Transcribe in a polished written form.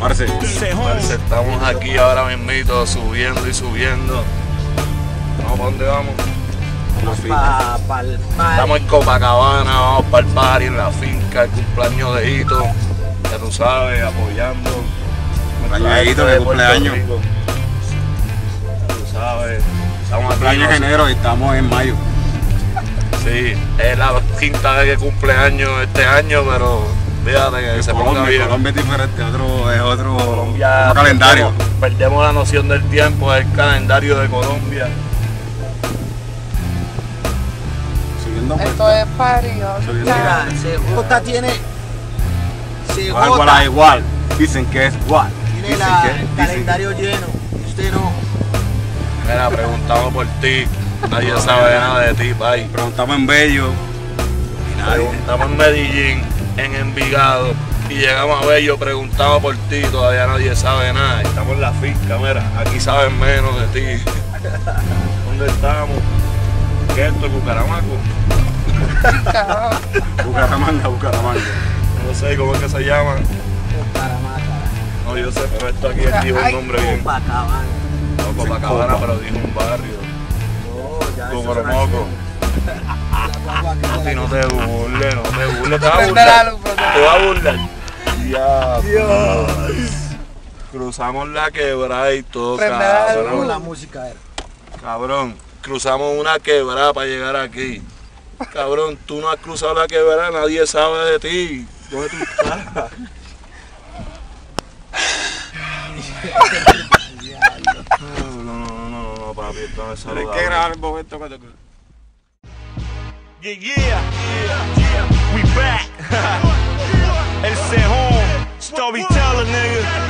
Marce, estamos aquí ahora mismito subiendo y subiendo. ¿Para dónde vamos? Estamos en Copacabana, vamos para el party en la finca, el cumpleaños de Ito. Ya tú sabes, apoyando. Ito, que cumpleaños. Ya tú sabes. Estamos cumpleaños en enero y estamos en mayo. Sí, es la quinta vez que cumpleaños este año, pero fíjate que se ponga bien. Colombia es diferente, es otro calendario. Perdemos la noción del tiempo, es el calendario de Colombia. Esto es party. CJ tiene... CJ igual, dicen que es igual. Tiene el calendario lleno, usted no. Mira, preguntamos por ti, nadie sabe nada de ti, pai. Preguntamos en Bello, preguntamos en Medellín, en Envigado, y llegamos a Bello, preguntaba por ti, todavía nadie sabe nada. Estamos en la finca, mira, aquí saben menos de ti. ¿Dónde estamos? ¿Qué es esto? ¿Cucaramaco? Cucaramanga. No sé cómo es que se llama. Cucaramaca. No, yo sé, pero esto aquí dijo un nombre bien. Copacabana. No, Copacabana, pero dijo un barrio. Tu moromoco. No te burles, te vas a burlar. Dios. Cruzamos la quebrada y todo, cabrón. La música era. Cabrón, cruzamos una quebrada para llegar aquí. Cabrón, tú no has cruzado la quebrada, nadie sabe de ti. ¿Dónde tú estás? No, papi, esto es saludable. Hay que grabar el momento cuando... Yeah, we back. It's at home, storyteller, nigga.